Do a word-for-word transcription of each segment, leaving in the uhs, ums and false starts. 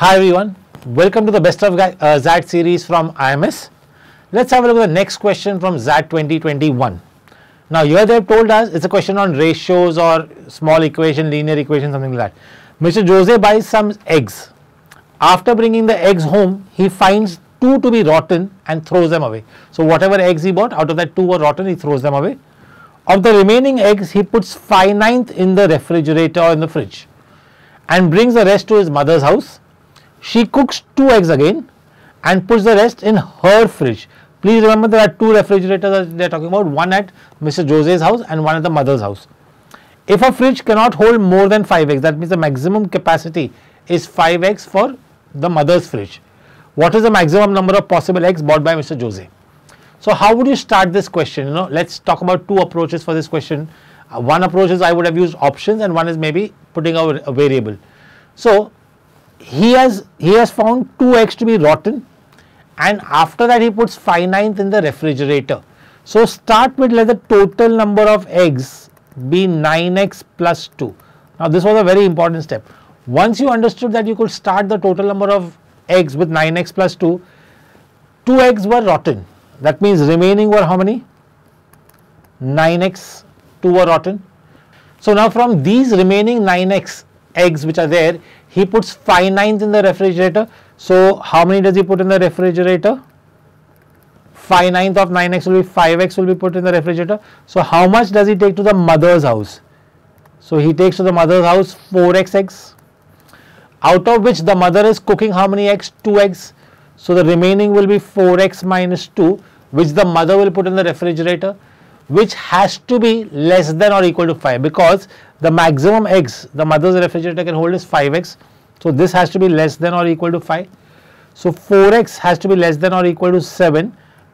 Hi everyone, welcome to the best of uh, X A T series from I M S. Let's have a look at the next question from X A T twenty twenty-one. Now here they have told us it's a question on ratios or small equation, linear equation, something like that. Mister Jose buys some eggs. After bringing the eggs home, he finds two to be rotten and throws them away. So whatever eggs he bought, out of that two were rotten, he throws them away. Of the remaining eggs, he puts five ninths in the refrigerator or in the fridge and brings the rest to his mother's house. She cooks two eggs again and puts the rest in her fridge. Please remember there are two refrigerators they are talking about, one at Mister Jose's house and one at the mother's house. If a fridge cannot hold more than five eggs, that means the maximum capacity is five eggs for the mother's fridge. What is the maximum number of possible eggs bought by Mister Jose? So how would you start this question? You know, let's talk about two approaches for this question. Uh, one approach is I would have used options and one is maybe putting out a variable. So He has he has found two eggs to be rotten, and after that he puts five ninths in the refrigerator. So start with let the total number of eggs be nine x plus two. Now this was a very important step. Once you understood that you could start the total number of eggs with nine x plus two, two eggs were rotten. That means remaining were how many? nine x, two were rotten. So now from these remaining nine x eggs which are there, he puts five ninths in the refrigerator. So how many does he put in the refrigerator? five ninths of nine x will be five x will be put in the refrigerator. So how much does he take to the mother's house? So he takes to the mother's house four x eggs, out of which the mother is cooking how many eggs? two eggs. So the remaining will be four x minus two, which the mother will put in the refrigerator, which has to be less than or equal to five, because the maximum eggs the mother's refrigerator can hold is five x. So this has to be less than or equal to five. So four x has to be less than or equal to seven,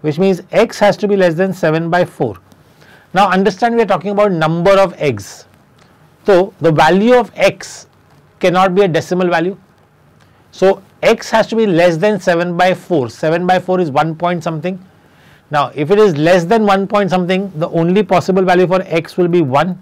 which means x has to be less than seven by four. Now understand we are talking about number of eggs. So the value of x cannot be a decimal value. So x has to be less than seven by four. seven by four is one point something. Now if it is less than one point something, the only possible value for x will be one.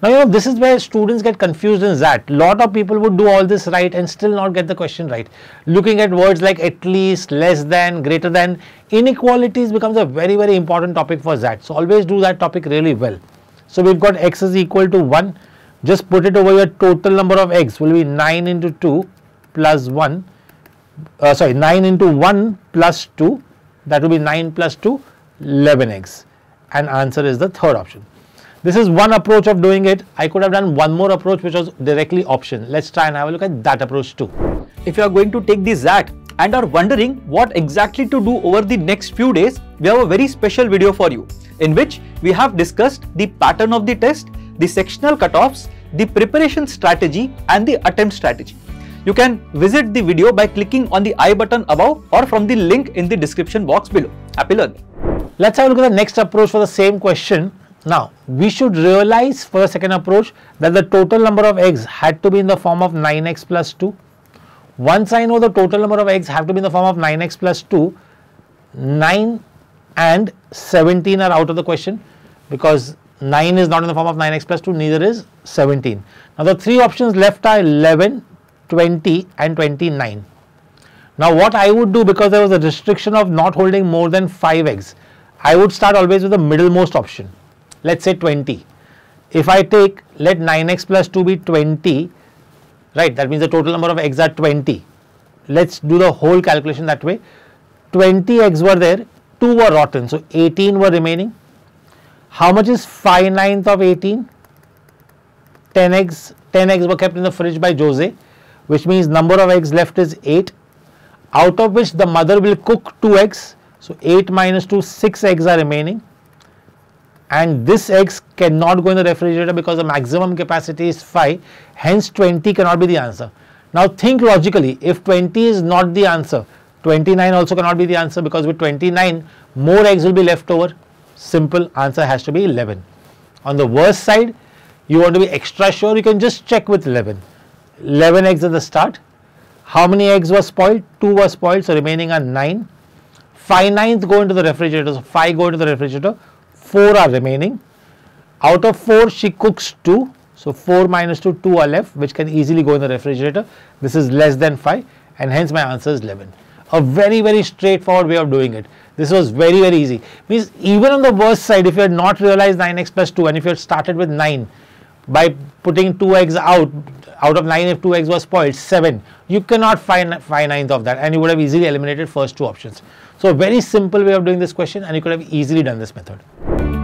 Now you know this is where students get confused in X A T. Lot of people would do all this right and still not get the question right. Looking at words like at least, less than, greater than, inequalities becomes a very very important topic for X A T. So always do that topic really well. So we've got x is equal to one. Just put it over your total number of eggs will be nine into two plus one, uh, sorry nine into one plus two. That will be nine plus two, eleven x, and answer is the third option. This is one approach of doing it. I could have done one more approach which was directly option. Let's try and have a look at that approach too. If you are going to take the X A T and are wondering what exactly to do over the next few days, we have a very special video for you in which we have discussed the pattern of the test, the sectional cutoffs, the preparation strategy and the attempt strategy. You can visit the video by clicking on the I button above or from the link in the description box below. Happy learning. Let's have a look at the next approach for the same question. Now, we should realize for the second approach that the total number of eggs had to be in the form of nine x plus two. Once I know the total number of eggs have to be in the form of nine x plus two, nine and seventeen are out of the question because nine is not in the form of nine x plus two, neither is seventeen. Now, the three options left are eleven, twenty and twenty-nine. Now what I would do, because there was a restriction of not holding more than five eggs, I would start always with the middlemost option. Let's say twenty. If I take, let nine x plus two be twenty, right, that means the total number of eggs are twenty. Let's do the whole calculation that way. twenty eggs were there, two were rotten, so eighteen were remaining. How much is five ninths of eighteen? ten eggs, ten eggs were kept in the fridge by Jose, which means number of eggs left is eight, out of which the mother will cook two eggs. So eight minus two, six eggs are remaining, and this eggs cannot go in the refrigerator because the maximum capacity is five, hence twenty cannot be the answer. Now think logically, if twenty is not the answer, twenty-nine also cannot be the answer because with twenty-nine more eggs will be left over. Simple answer has to be eleven. On the worst side, you want to be extra sure, you can just check with eleven. eleven eggs at the start. How many eggs were spoiled? two were spoiled, so remaining are nine. five ninths go into the refrigerator, so five go into the refrigerator. four are remaining. Out of four, she cooks two, So four minus two, two are left, which can easily go in the refrigerator. This is less than five, and hence my answer is eleven. A very, very straightforward way of doing it. This was very, very easy. Means even on the worst side, if you had not realized nine x plus two, and if you had started with nine, by putting two x out, out of nine, if two x was spoiled, seven, you cannot find five ninths of that, and you would have easily eliminated first two options. So a very simple way of doing this question, and you could have easily done this method.